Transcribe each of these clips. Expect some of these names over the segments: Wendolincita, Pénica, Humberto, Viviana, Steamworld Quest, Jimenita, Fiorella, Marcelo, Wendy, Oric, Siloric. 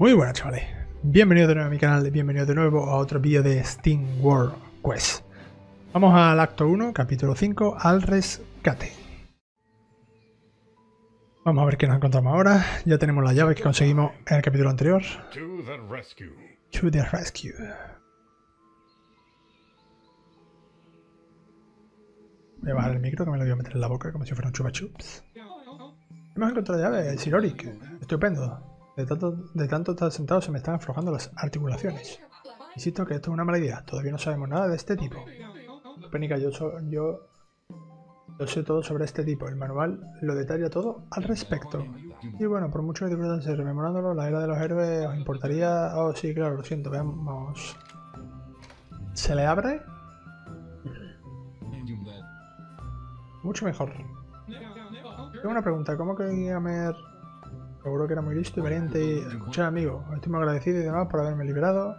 Muy buenas, chavales, bienvenidos de nuevo a mi canal, bienvenidos de nuevo a otro vídeo de Steamworld Quest. Vamos al acto 1, capítulo 5, al rescate. Vamos a ver qué nos encontramos ahora. Ya tenemos la llave que conseguimos en el capítulo anterior. To the rescue. Voy a bajar el micro que me lo voy a meter en la boca como si fuera un chupa chups. Hemos encontrado la llave, Siloric. Estupendo. De tanto estar sentado se me están aflojando las articulaciones. Insisto que esto es una mala idea. Todavía no sabemos nada de este tipo. Pénica, yo sé todo sobre este tipo. El manual lo detalla todo al respecto. Y bueno, por mucho que disfrutarse rememorándolo, la era de los héroes os importaría... Oh, sí, claro, lo siento. Veamos... ¿Se le abre? Mucho mejor. Tengo una pregunta. ¿Cómo que Gamer... Seguro que era muy listo y valiente y... Escuchad, amigo, estoy muy agradecido y demás por haberme liberado.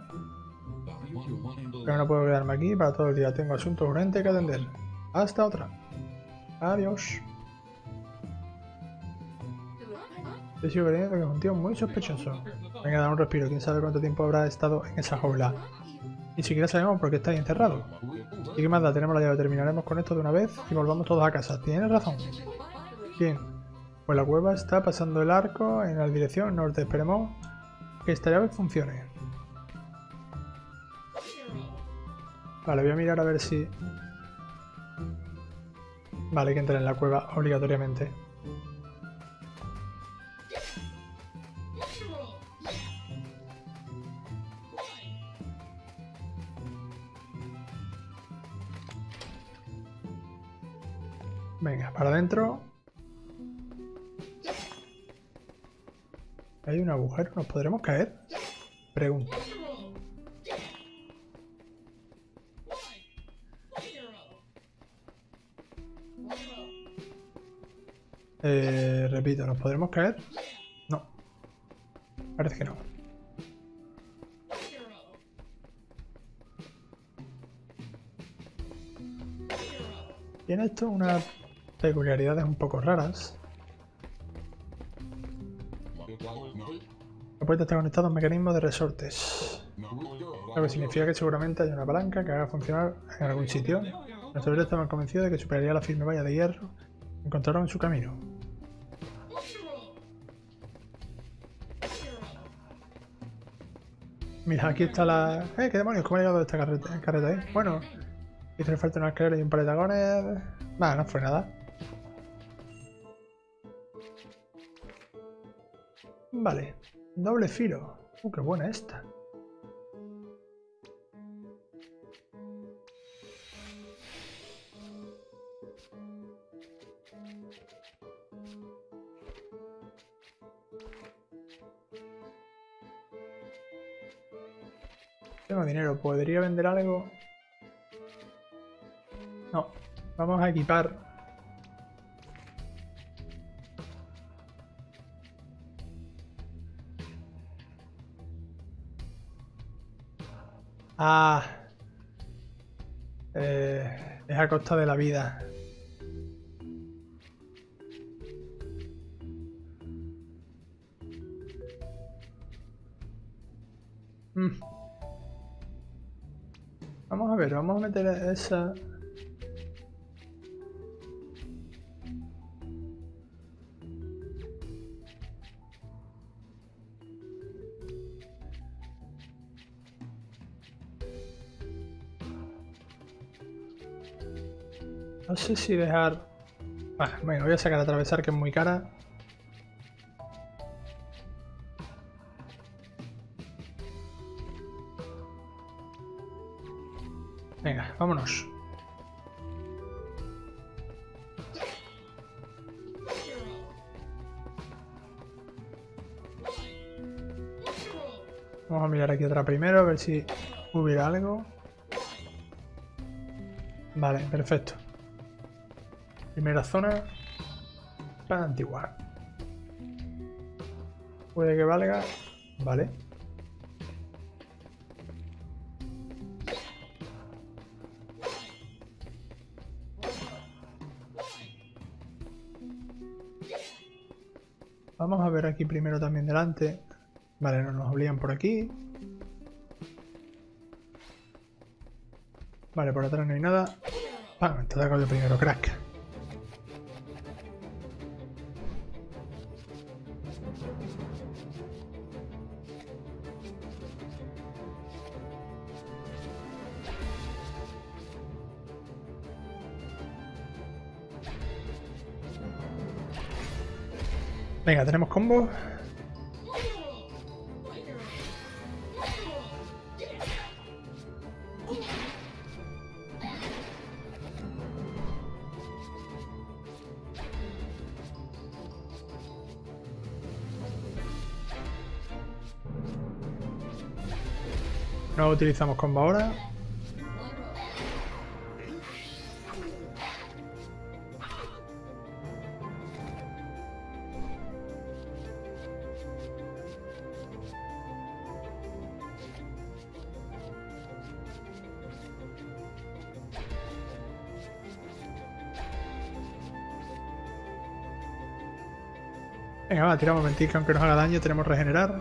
Pero no puedo quedarme aquí para todo el día. Tengo asuntos urgentes que atender. Hasta otra. Adiós. Yo sigo creyendo que es un tío muy sospechoso. Venga, da un respiro. Quién sabe cuánto tiempo habrá estado en esa jaula. Ni siquiera sabemos por qué estáis encerrado. ¿Y qué más da? Tenemos la llave. Terminaremos con esto de una vez y volvamos todos a casa. Tienes razón. Bien. Pues la cueva está pasando el arco en la dirección norte. Esperemos que esta llave funcione. Vale, voy a mirar a ver si... Vale, hay que entrar en la cueva obligatoriamente. Venga, para adentro. Hay un agujero, ¿nos podremos caer? Pregunta. Repito, ¿nos podremos caer? No. Parece que no. Tiene esto unas peculiaridades un poco raras. La puerta está conectada a un mecanismo de resortes. Lo que significa que seguramente hay una palanca que haga funcionar en algún sitio. Nuestros héroes estaban convencidos de que superaría la firme valla de hierro que encontraron en su camino. Mira, aquí está la... ¡Eh, qué demonios! ¿Cómo ha llegado esta carreta ahí? Bueno, hizo falta una escalera y un par de tacones... Nada, no fue nada. Vale, doble filo. Qué buena esta. Tengo dinero, ¿podría vender algo? No, vamos a equipar. Ah, es a costa de la vida. Vamos a ver, vamos a meter esa... No sé si dejar... Bueno, voy a sacar a atravesar, que es muy cara. Venga, vámonos. Vamos a mirar aquí atrás primero, a ver si hubiera algo. Vale, perfecto. Primera zona, plan antigua. Puede que valga, vale. Vamos a ver aquí primero también delante. Vale, no nos obligan por aquí. Vale, por atrás no hay nada. Vamos, te hago yo primero, crack. Venga, tenemos combo. No utilizamos combo ahora. Venga, va, tiramos mentir, que aunque nos haga daño tenemos regenerar.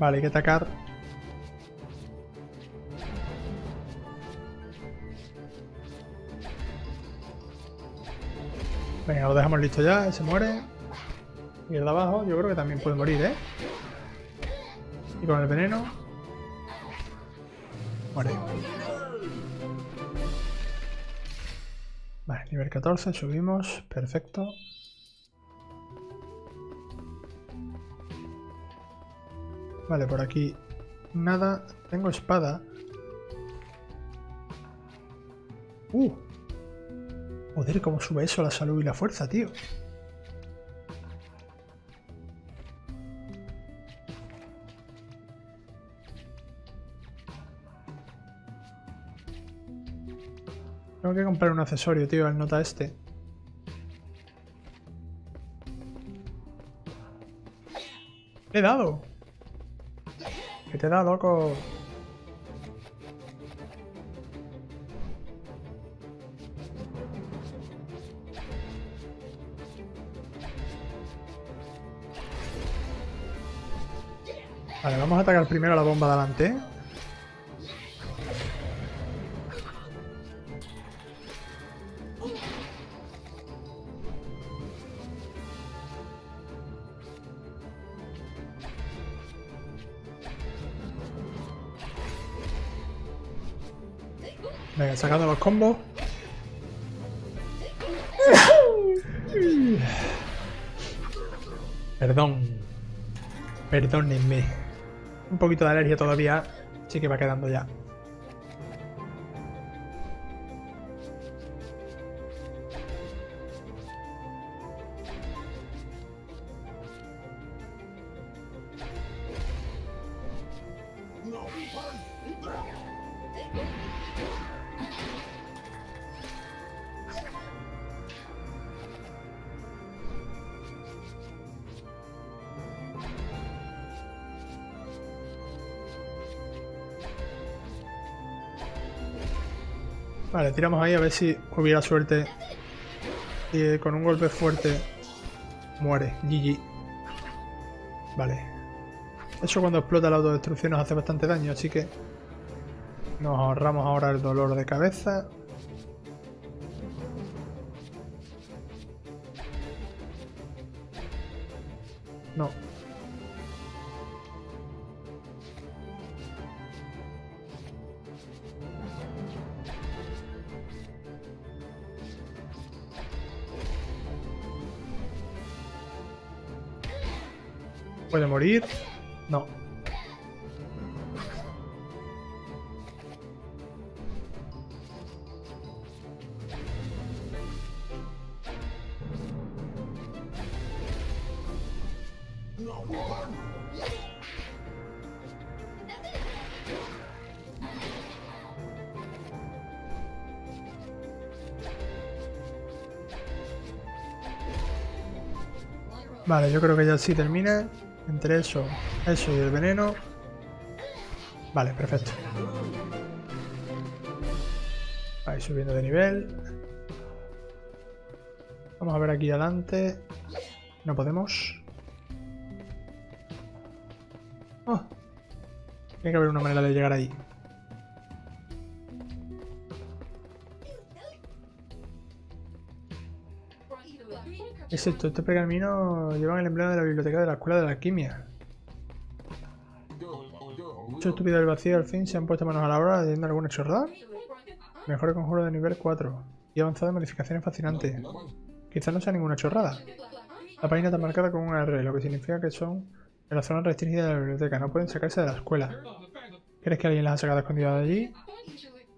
Vale, hay que atacar. Venga, lo dejamos listo ya, se muere. Y el de abajo yo creo que también puede morir, ¿eh? Y con el veneno... muere. Vale, nivel 14, subimos, perfecto. Vale, por aquí nada. Tengo espada. Joder, cómo sube eso la salud y la fuerza, tío. Tengo que comprar un accesorio, tío, al nota este. ¡Le he dado! ¿Qué te da, loco? Vale, vamos a atacar primero a la bomba de adelante, ¿eh? Venga, sacando los combos. Perdón. Perdónenme. Un poquito de alergia todavía. Sí que va quedando ya. Vale, tiramos ahí a ver si hubiera suerte. Y con un golpe fuerte muere. GG. Vale. Eso cuando explota la autodestrucción nos hace bastante daño, así que nos ahorramos ahora el dolor de cabeza. No. ¿Puede morir? No. Vale, yo creo que ya sí termina. Entre eso y el veneno. Vale, perfecto. Vais subiendo de nivel. Vamos a ver aquí adelante. No podemos. Oh. Tiene que haber una manera de llegar ahí. ¿Qué es esto? Este pergamino lleva el emblema de la biblioteca de la escuela de la alquimia. Muchos estúpidos del vacío al fin se han puesto manos a la obra leyendo alguna chorrada. Mejor conjuro de nivel 4 y avanzado en modificaciones fascinantes. Quizás no sea ninguna chorrada. La página está marcada con una R, lo que significa que son de la zona restringida de la biblioteca. No pueden sacarse de la escuela. ¿Crees que alguien las ha sacado escondidas de allí?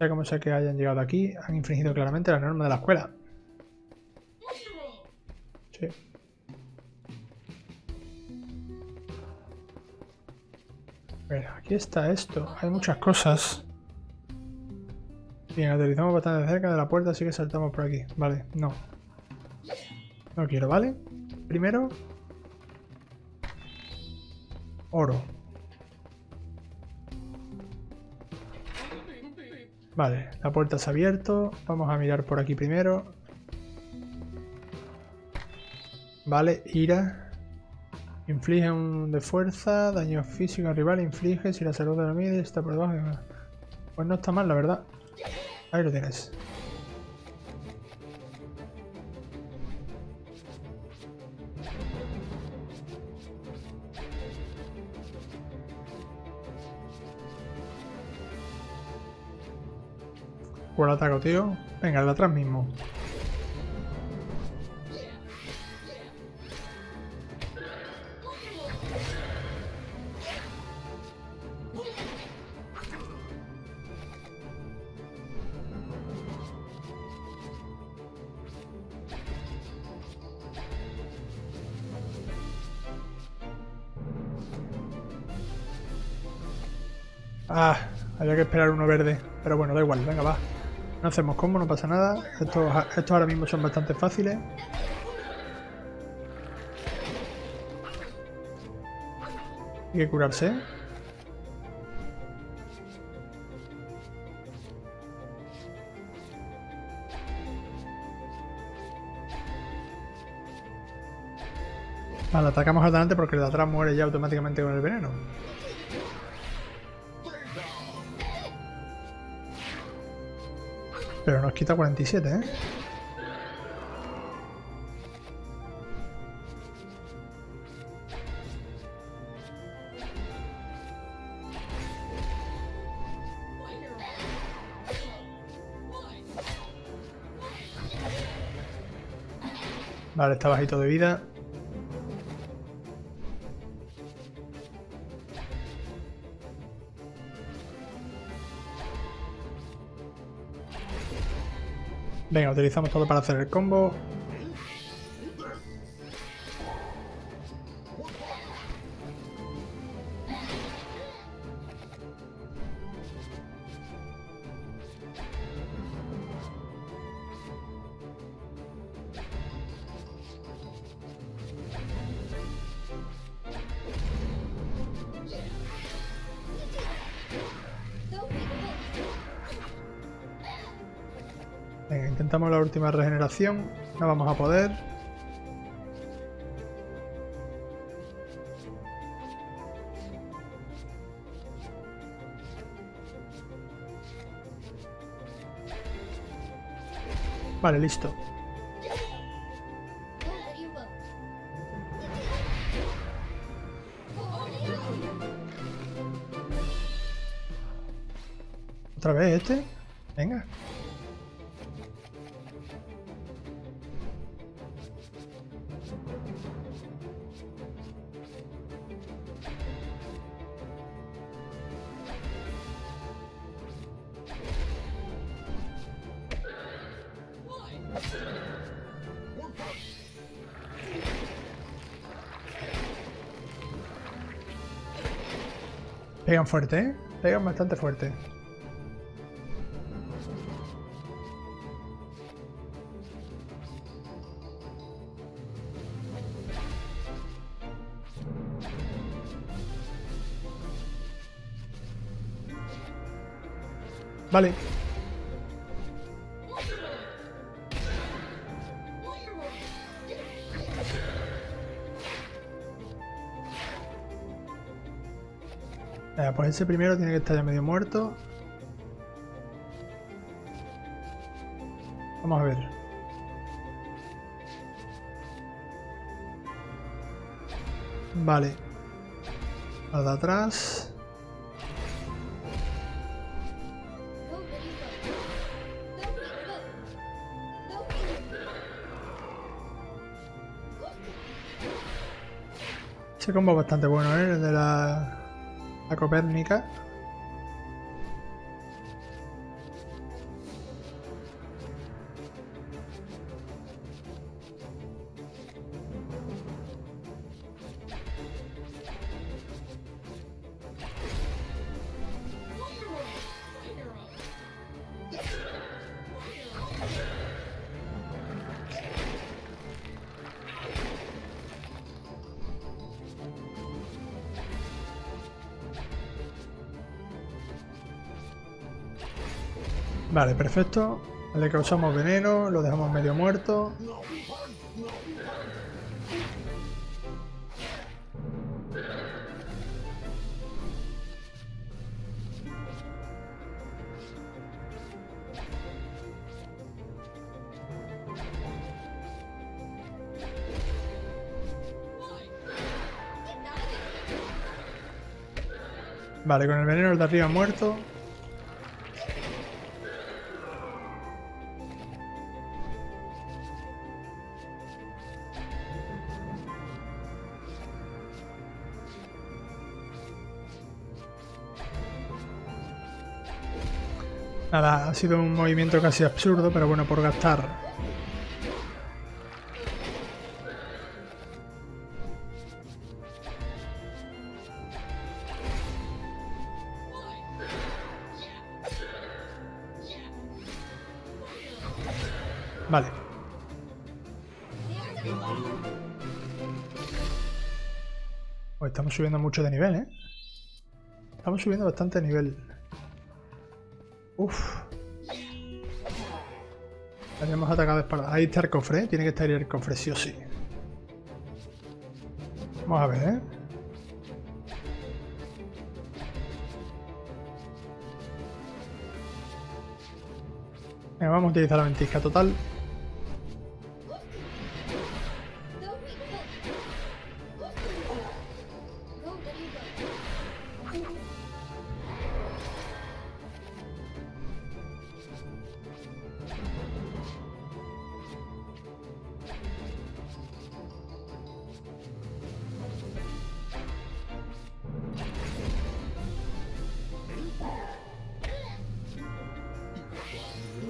Ya como sea que hayan llegado aquí, han infringido claramente las normas de la escuela. Sí. Bueno, aquí está esto. Hay muchas cosas. Bien, aterrizamos bastante cerca de la puerta, así que saltamos por aquí. Vale, no. No quiero, ¿vale? Primero... oro. Vale, la puerta se ha abierto. Vamos a mirar por aquí primero. Vale, ira. Inflige un de fuerza, daño físico al rival, inflige si la salud de la mide está por debajo. Pues no está mal, la verdad. Ahí lo tienes. Por ataco, tío. Venga, el de atrás mismo. Ah, había que esperar uno verde. Pero bueno, da igual, venga, va. No hacemos combo, no pasa nada. Estos ahora mismo son bastante fáciles. Hay que curarse. Vale, atacamos al delante porque el de atrás muere ya automáticamente con el veneno. Pero nos quita 47, ¿eh? Vale, está bajito de vida. Venga, utilizamos todo para hacer el combo. Intentamos la última regeneración, no vamos a poder. Vale, listo. ¿Otra vez este? Venga. Pegan fuerte, ¿eh? Pegan bastante fuerte. Vale. Pues ese primero tiene que estar ya medio muerto. Vamos a ver. Vale. La de atrás. Ese combo es bastante bueno, ¿eh? El de la Copérnica. Vale, perfecto. Le causamos veneno, lo dejamos medio muerto. Vale, con el veneno el de arriba muerto. Nada, ha sido un movimiento casi absurdo, pero bueno, por gastar. Vale. Pues estamos subiendo mucho de nivel, ¿eh? Estamos subiendo bastante de nivel. Uf. Habíamos atacado de espalda. Ahí está el cofre, ¿eh? Tiene que estar el cofre, sí o sí. Vamos a ver, ¿eh? Venga, vamos a utilizar la ventisca total.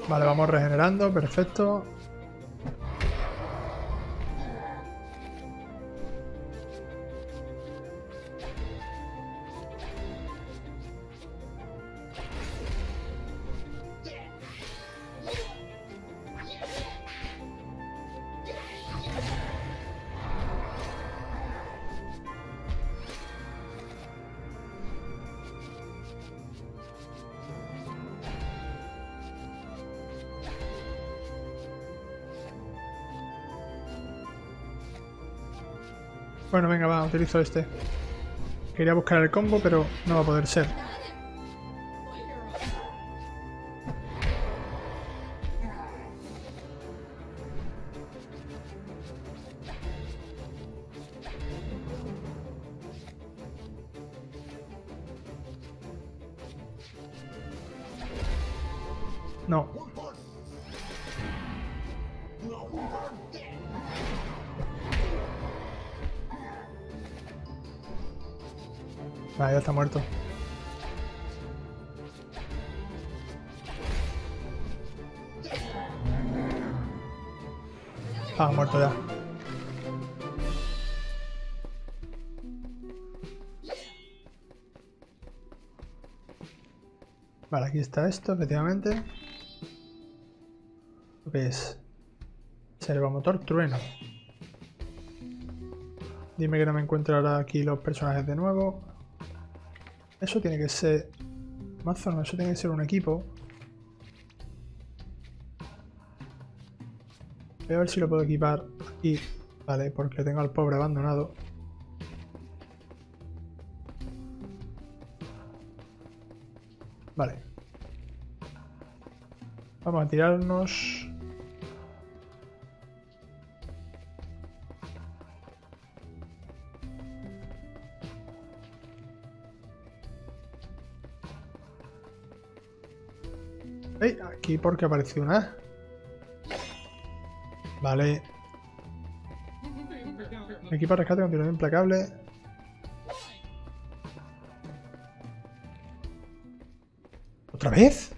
Vale, vamos regenerando, perfecto. Bueno, venga, va, utilizo este. Quería buscar el combo, pero no va a poder ser. No. Ah, ya está muerto. Ah, muerto ya. Vale, aquí está esto, efectivamente. ¿Lo que es? Servomotor trueno. Dime que no me encuentro ahora aquí los personajes de nuevo. Eso tiene que ser... Mazo no, eso tiene que ser un equipo. Voy a ver si lo puedo equipar aquí. Vale, porque tengo al pobre abandonado. Vale. Vamos a tirarnos... Hey, aquí porque apareció una. Vale. Equipo de rescate con tirador implacable. ¿Otra vez?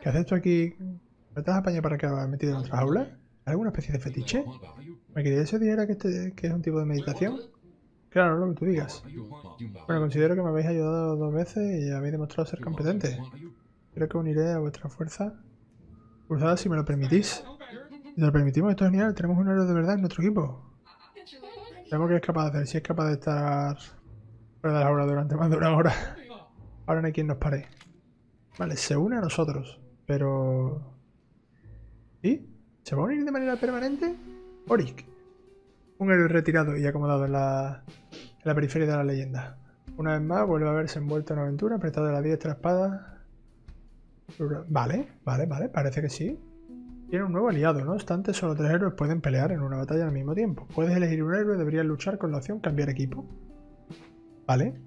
¿Qué haces tú aquí? ¿Me estás apañado para que me metido en otra jaula? ¿Alguna especie de fetiche? ¿Me quería eso dijera que es un tipo de meditación? Claro, no lo que tú digas. Bueno, considero que me habéis ayudado dos veces y habéis demostrado ser competentes. Creo que uniré a vuestra fuerza. Cruzada, si me lo permitís. Si lo permitimos, esto es genial. Tenemos un héroe de verdad en nuestro equipo. Sabemos que es capaz de hacer. Si es capaz de estar fuera de la hora durante más de una hora. Ahora no hay quien nos pare. Vale, se une a nosotros. Pero... ¿Y? ¿Se va a unir de manera permanente? Oric. Un héroe retirado y acomodado en la periferia de la leyenda. Una vez más vuelve a verse envuelto en una aventura, apretado de la diestra espada. Vale, vale, vale, parece que sí. Tiene un nuevo aliado, no obstante, solo tres héroes pueden pelear en una batalla al mismo tiempo. Puedes elegir un héroe, deberías luchar con la opción cambiar equipo. Vale.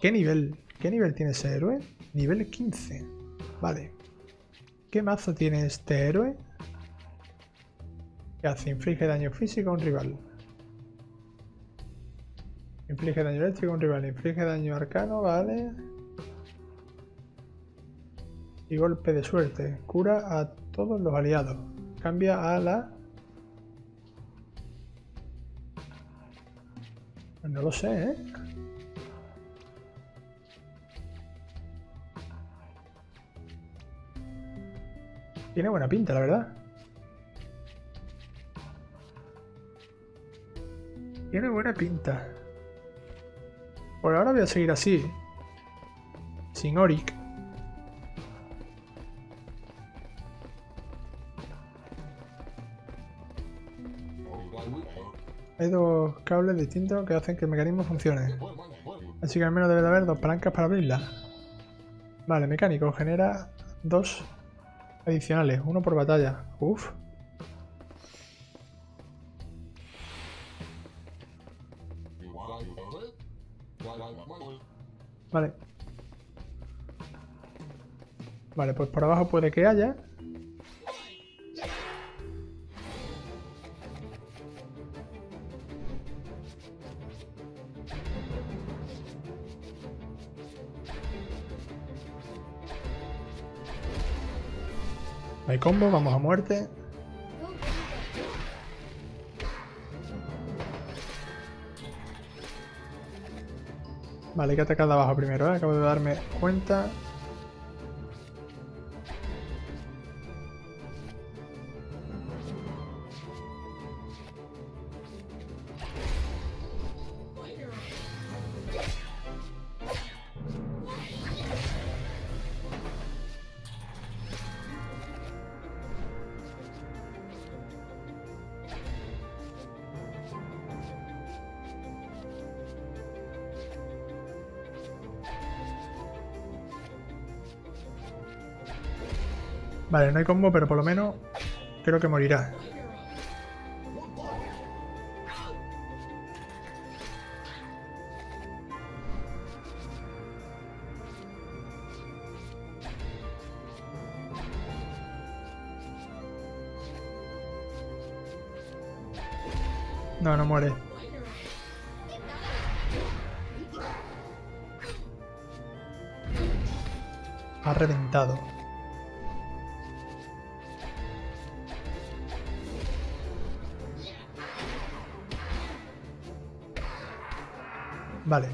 ¿Qué nivel tiene ese héroe? Nivel 15. Vale. ¿Qué mazo tiene este héroe? ¿Qué hace? Inflige daño físico a un rival. Inflige daño eléctrico a un rival. Inflige daño arcano, vale. Y golpe de suerte. Cura a todos los aliados. Cambia a la... No lo sé, ¿eh? Tiene buena pinta, la verdad. Tiene buena pinta. Por ahora voy a seguir así. Sin Oric. Hay dos cables distintos que hacen que el mecanismo funcione. Así que al menos debe de haber dos palancas para abrirla. Vale, mecánico. Genera dos adicionales. Uno por batalla. Uf. Vale. Vale, pues por abajo puede que haya. No hay combo, vamos a muerte. Vale, hay que atacar de abajo primero, ¿eh? Acabo de darme cuenta. Vale, no hay combo, pero por lo menos creo que morirá. No, no muere. Ha reventado. Vale.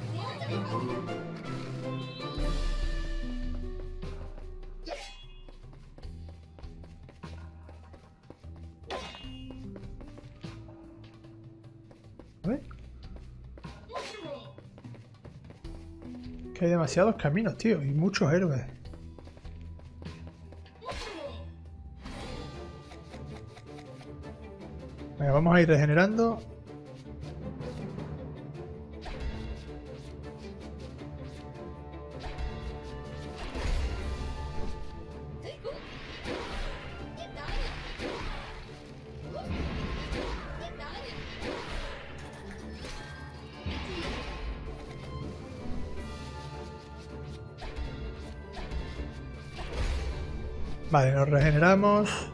A ver. Que hay demasiados caminos, tío, y muchos héroes. Venga, vamos a ir regenerando. Vale, nos regeneramos.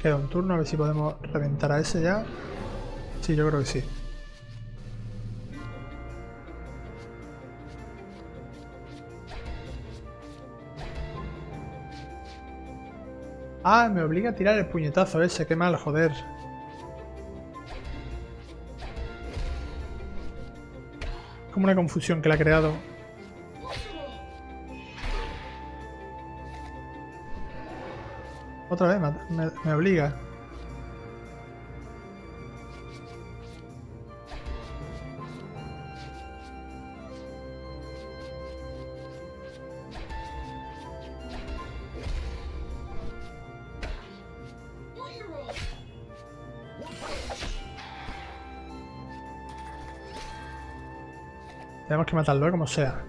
Queda un turno, a ver si podemos reventar a ese ya. Sí, yo creo que sí. Ah, me obliga a tirar el puñetazo ese, qué mal, joder. Como una confusión que le ha creado. Otra vez me obliga. Tenemos que matarlo, como sea.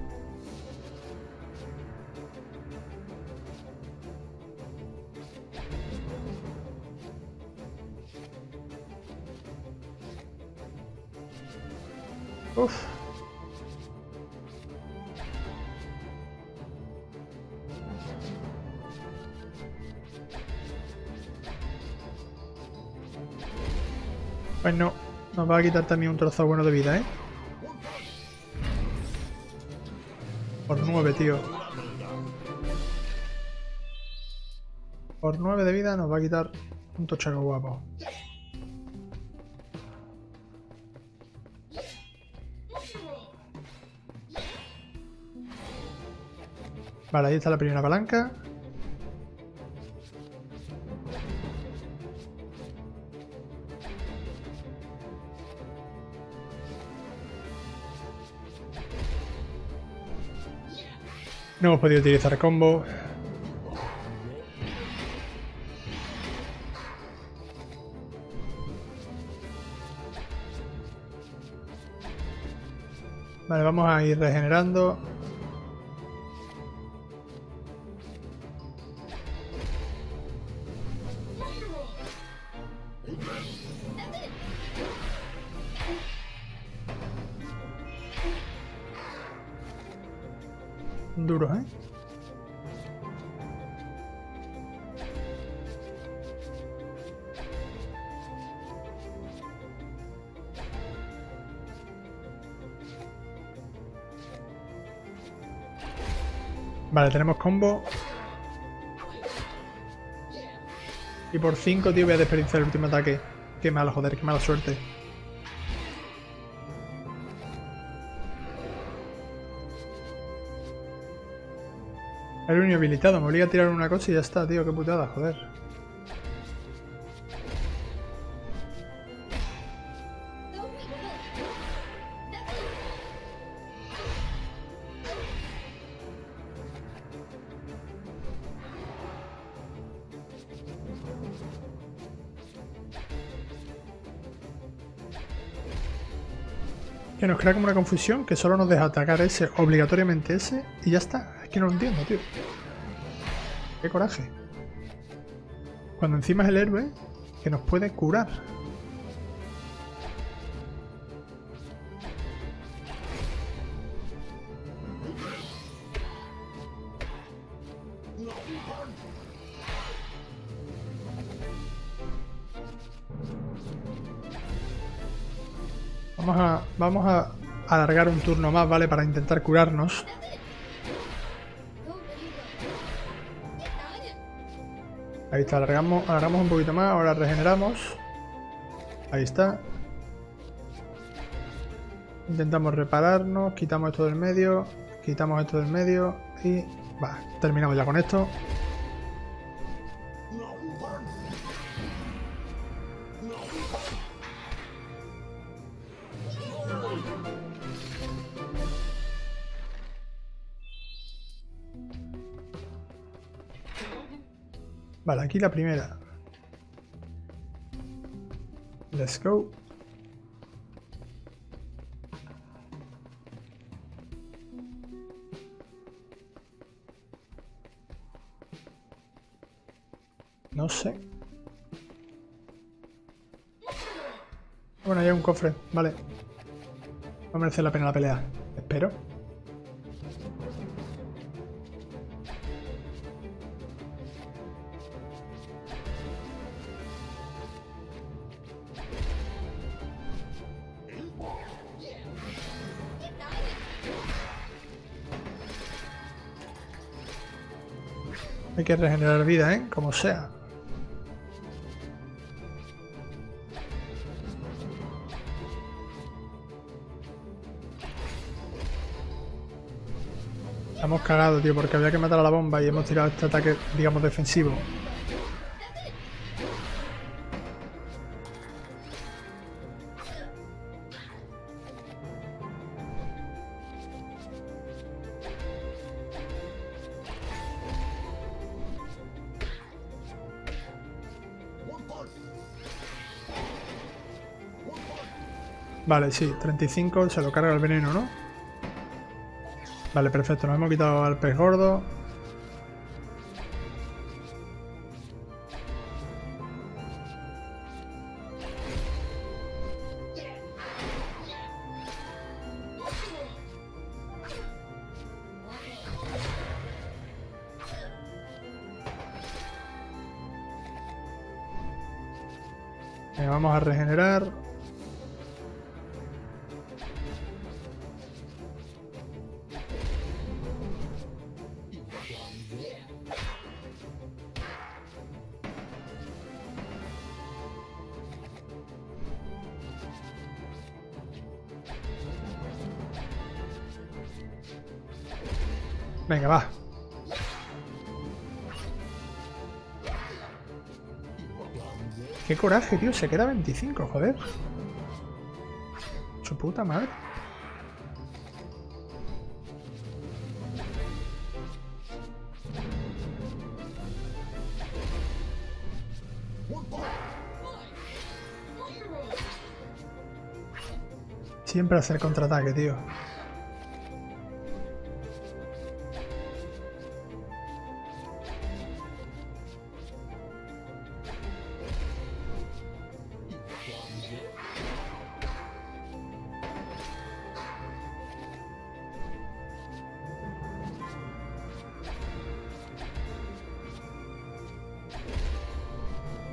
Uf. Pues no, nos va a quitar también un trozo bueno de vida, ¿eh? Por 9, tío. Por 9 de vida nos va a quitar un tochaco guapo. Vale, ahí está la primera palanca. No hemos podido utilizar combo. Vale, vamos a ir regenerando. Duros, ¿eh? Vale, tenemos combo. Y por 5, tío, voy a desperdiciar el último ataque. Qué mal, joder, qué mala suerte. Era un inhabilitado, me obliga a tirar una cosa y ya está, tío, qué putada, joder. Que nos crea como una confusión que solo nos deja atacar ese, obligatoriamente ese, y ya está. Es que no lo entiendo, tío. Qué coraje. Cuando encima es el héroe que nos puede curar. Vamos a alargar un turno más, ¿vale? Para intentar curarnos. Ahí está, alargamos un poquito más, ahora regeneramos. Ahí está. Intentamos repararnos, quitamos esto del medio, quitamos esto del medio y va, terminamos ya con esto. Vale, aquí la primera. Let's go. No sé. Bueno, hay un cofre, vale. No merece la pena la pelea, espero. Hay que regenerar vida, ¿eh? Como sea. Estamos cagados, tío, porque había que matar a la bomba y hemos tirado este ataque, digamos, defensivo. Vale, sí, 35, se lo carga el veneno, ¿no? Vale, perfecto, nos hemos quitado al pez gordo. Vamos a regenerar. Venga, va. Qué coraje, tío. Se queda 25, joder. Su puta madre. Siempre hacer contraataque, tío.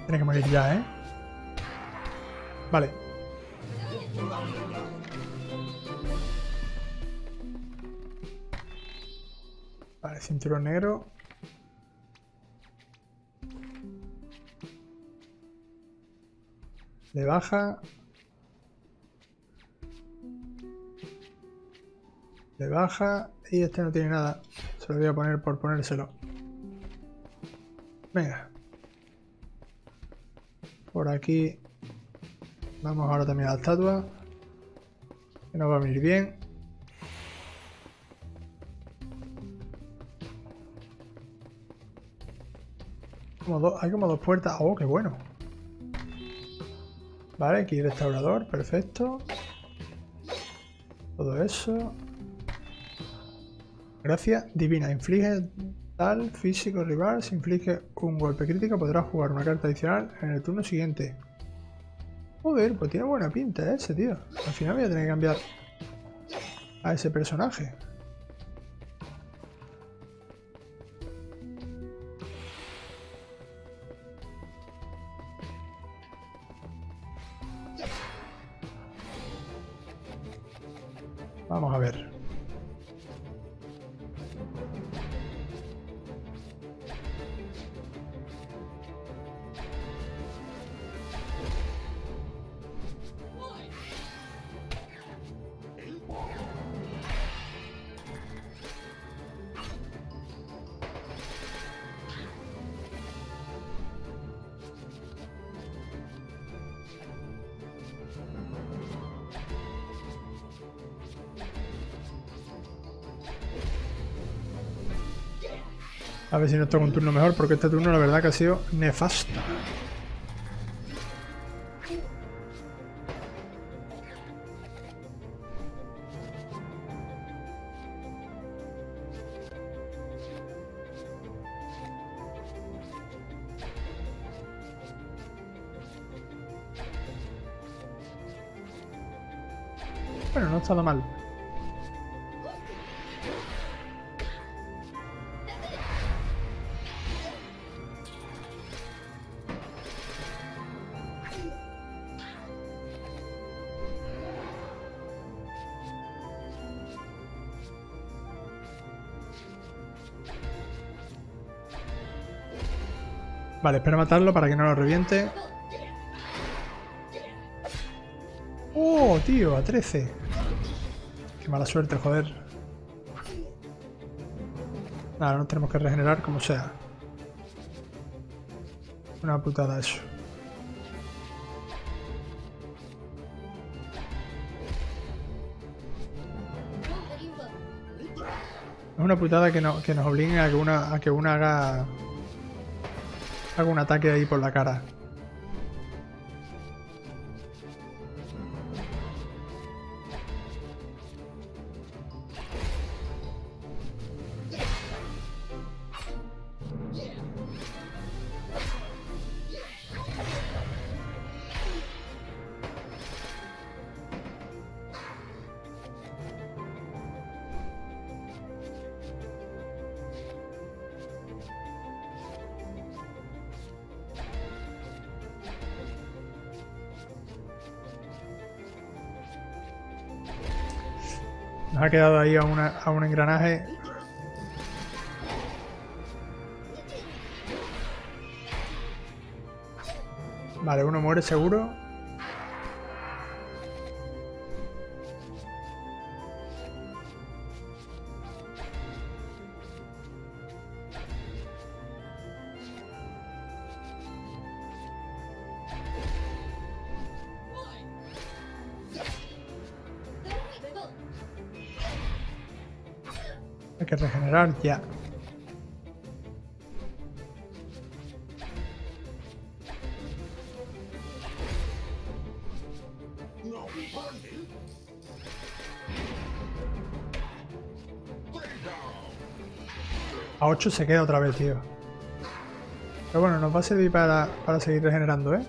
Tiene que morir ya, ¿eh? Vale. Vale, cinturón negro. Le baja. Le baja. Y este no tiene nada. Se lo voy a poner por ponérselo. Venga. Por aquí vamos ahora también a la estatua, que nos va a venir bien. Hay como dos puertas. Oh, qué bueno. Vale, aquí restaurador, perfecto. Todo eso. Gracias divina, inflige tal físico rival, si inflige un golpe crítico podrá jugar una carta adicional en el turno siguiente. Joder, pues tiene buena pinta ese, tío. Al final voy a tener que cambiar a ese personaje. Vamos a ver. A ver si nos toca un turno mejor, porque este turno la verdad que ha sido nefasto. Bueno, no ha estado mal. Vale, espero matarlo para que no lo reviente. ¡Oh, tío! A 13. Qué mala suerte, joder. Nada, no tenemos que regenerar como sea. Una putada eso. Es una putada que nos obliguen a que una haga... Hago un ataque ahí por la cara. Nos ha quedado ahí a un engranaje. Vale, uno muere seguro. Hay que regenerar ya. A 8 se queda otra vez, tío. Pero bueno, nos va a servir para seguir regenerando, ¿eh?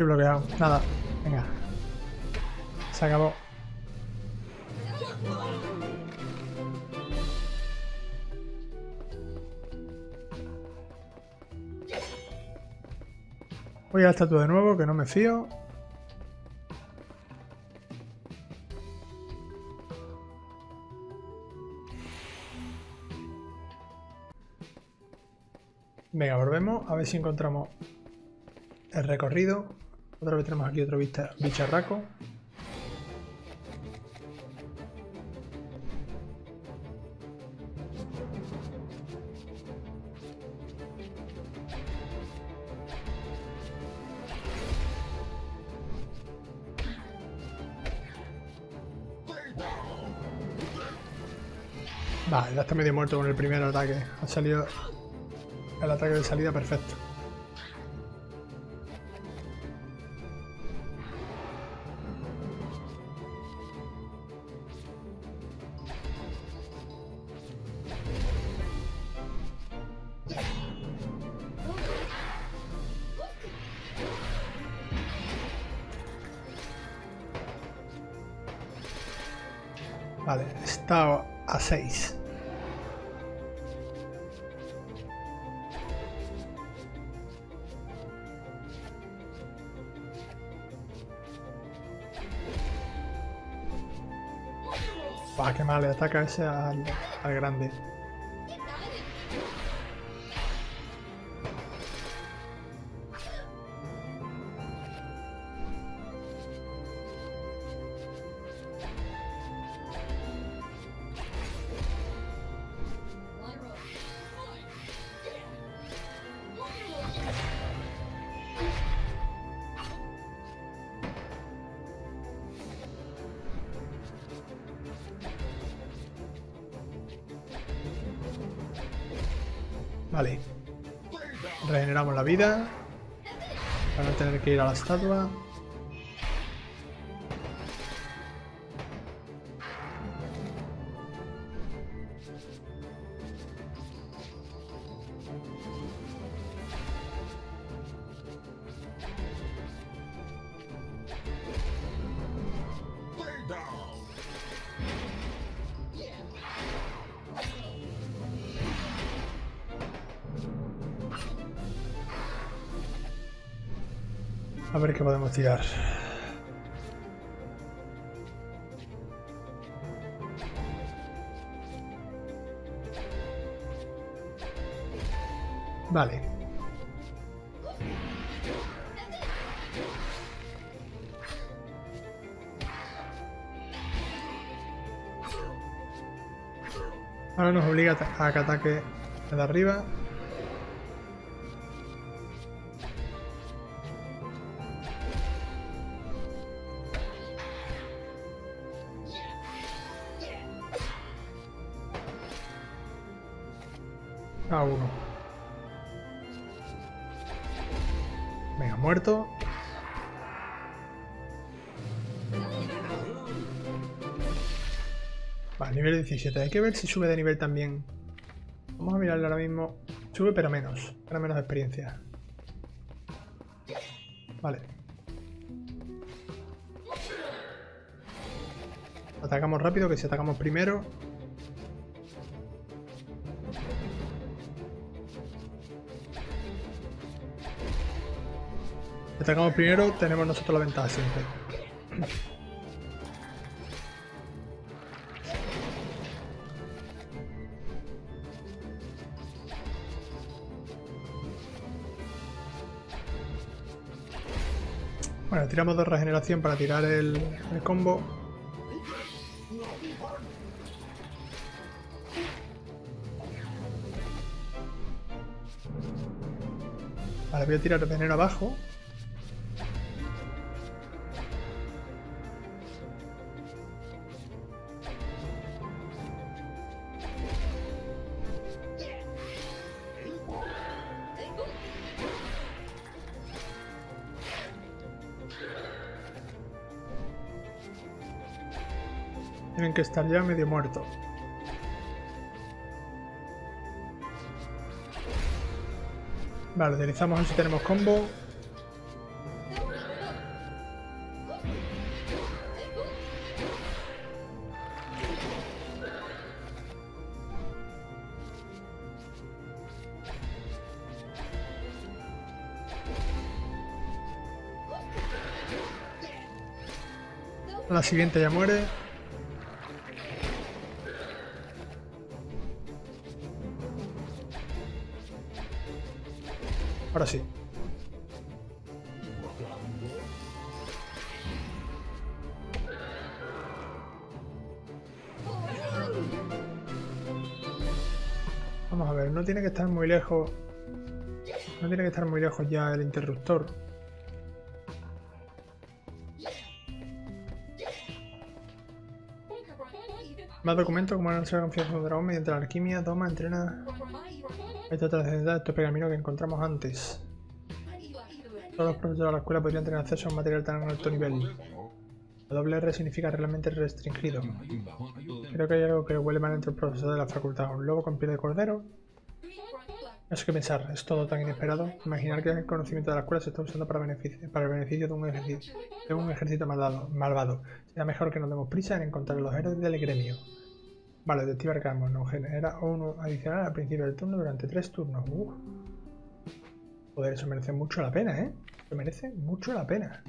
Bloqueado, nada, venga, se acabó. Voy a la estatua de nuevo, que no me fío. Venga, volvemos a ver si encontramos el recorrido. Otra vez tenemos aquí otro bicharraco. Vale, ya está medio muerto con el primer ataque. Ha salido el ataque de salida perfecto. Vale, está a 6. Va, qué mal, le ataca ese al grande. Vale. Regeneramos la vida. Para no tener que ir a la estatua. A ver qué podemos tirar. Vale. Ahora nos obliga a que ataque de arriba. A uno. Venga, muerto. Vale, nivel 17. Hay que ver si sube de nivel también. Vamos a mirarlo ahora mismo. Sube, pero menos. Para menos experiencia. Vale. Atacamos rápido, que si atacamos primero... Atacamos primero, tenemos nosotros la ventaja siempre. Bueno, tiramos de regeneración para tirar el combo. Vale, voy a tirar veneno abajo. Tienen que estar ya medio muerto. Vale, utilizamos a ver si tenemos combo. La siguiente ya muere. Ahora sí. Vamos a ver, no tiene que estar muy lejos. No tiene que estar muy lejos ya el interruptor. Más documentos, como anuncio de confianza de un dragón mediante la alquimia, toma, entrena. Esta trascendental de estos pergaminos que encontramos antes. Todos los profesores de la escuela podrían tener acceso a un material tan alto nivel. La doble R significa realmente restringido. Creo que hay algo que huele mal entre el profesor de la facultad. Un lobo con piel de cordero. No sé qué pensar, es todo tan inesperado. Imaginar que el conocimiento de la escuela se está usando para el beneficio de un ejército malvado. Será mejor que nos demos prisa en encontrar a los héroes del gremio. Vale, detective arcano, nos genera uno adicional al principio del turno durante 3 turnos. Joder, eso merece mucho la pena, ¿eh? Eso merece mucho la pena.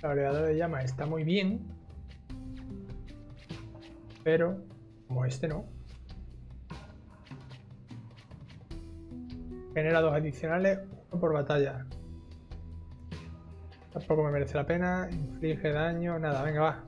La variedad de llama está muy bien. Pero, como este no. Genera 2 adicionales, 1 por batalla. Tampoco me merece la pena, inflige daño, nada, venga, va.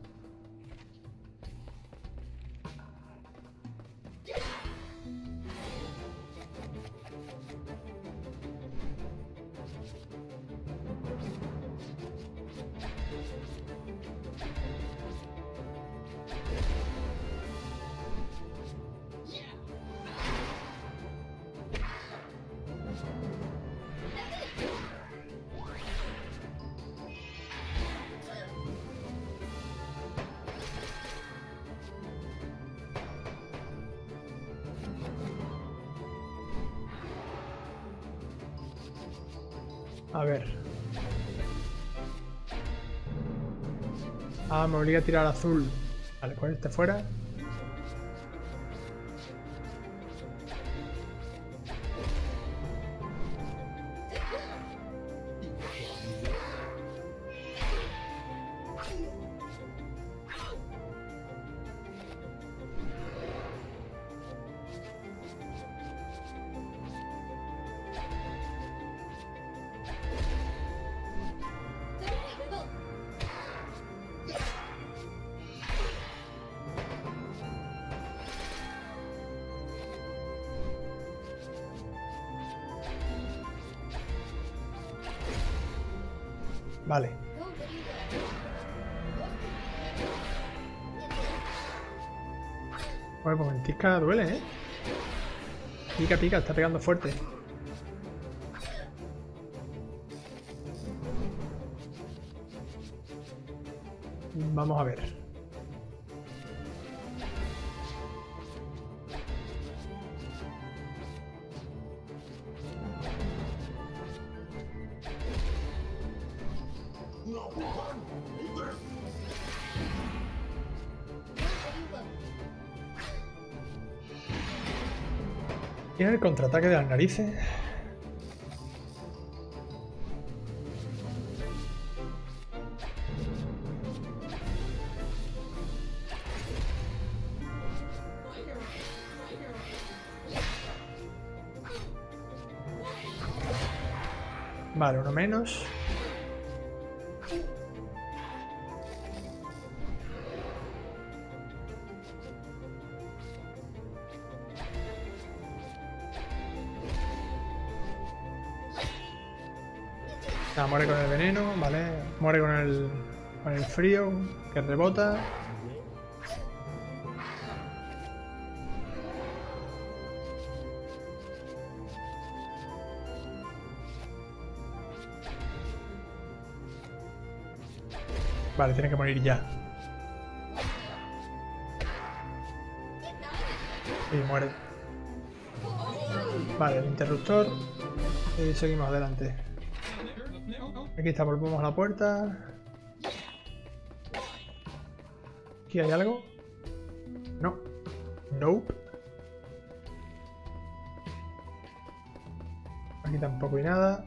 A ver. Ah, me obliga a tirar azul. Vale, con este fuera. Vale. Bueno, pues en Tisca duele, ¿eh? Pica, pica, está pegando fuerte. Vamos a ver. Tiene el contraataque de las narices. Vale, uno menos. Ah, muere con el veneno, vale. Muere con el frío, que rebota. Vale, tiene que morir ya. Sí, muere. Vale, el interruptor. Y seguimos adelante. Aquí está, volvemos a la puerta. ¿Aquí hay algo? No. Nope. Aquí tampoco hay nada.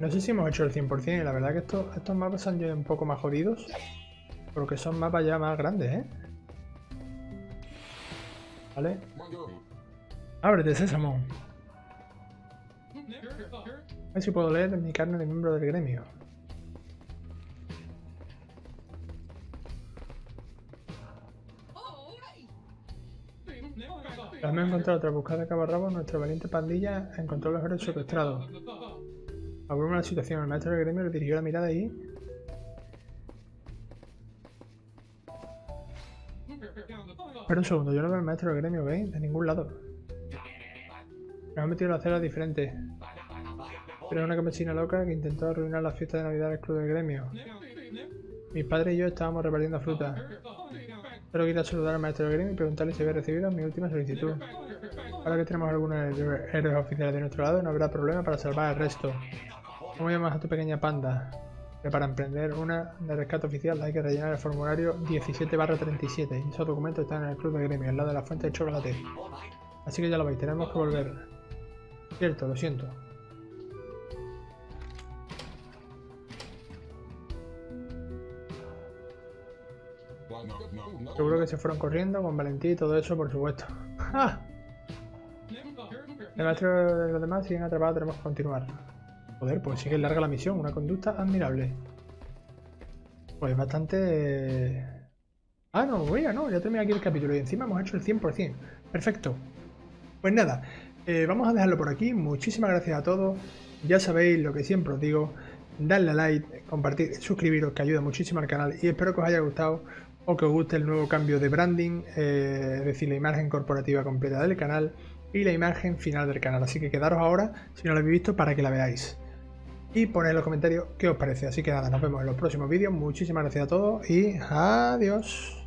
No sé si hemos hecho el 100% y la verdad que estos mapas han sido un poco más jodidos. Porque son mapas ya más grandes, ¿eh? Vale. Ábrete, Sésamo. A ver si puedo leer mi carne de miembro del gremio. Tras me he encontrado tras buscar de cabo a rabo, nuestra valiente pandilla encontró a los héroes secuestrados. Abruma la situación, el maestro del gremio le dirigió la mirada y... Espera un segundo, yo no veo al maestro del gremio, ¿veis? De ningún lado. Me han metido en la acera diferente. Era una campesina loca que intentó arruinar la fiesta de Navidad del Club del Gremio. Mis padres y yo estábamos repartiendo fruta. Pero ir a saludar al maestro del gremio y preguntarle si había recibido mi última solicitud. Ahora que tenemos algunos héroes oficiales de nuestro lado, no habrá problema para salvar al resto. ¿Cómo llamas a tu pequeña panda? Que para emprender una de rescate oficial hay que rellenar el formulario 17/37. Esos documentos están en el Club del Gremio, al lado de la fuente de chocolate. Así que ya lo veis, tenemos que volver. Cierto, lo siento. Seguro que se fueron corriendo con valentía y todo eso, por supuesto. ¡Ah! El maestro de los demás siguen atrapados, tenemos que continuar. Joder, pues sigue larga la misión, una conducta admirable. Pues bastante... Ah, no, mira, no, ya terminé aquí el capítulo y encima hemos hecho el 100%. Perfecto. Pues nada, vamos a dejarlo por aquí. Muchísimas gracias a todos. Ya sabéis lo que siempre os digo. Dadle a like, compartir, suscribiros, que ayuda muchísimo al canal y espero que os haya gustado o que os guste el nuevo cambio de branding, es decir, la imagen corporativa completa del canal y la imagen final del canal. Así que quedaros ahora, si no lo habéis visto, para que la veáis. Y poned en los comentarios qué os parece. Así que nada, nos vemos en los próximos vídeos. Muchísimas gracias a todos y adiós.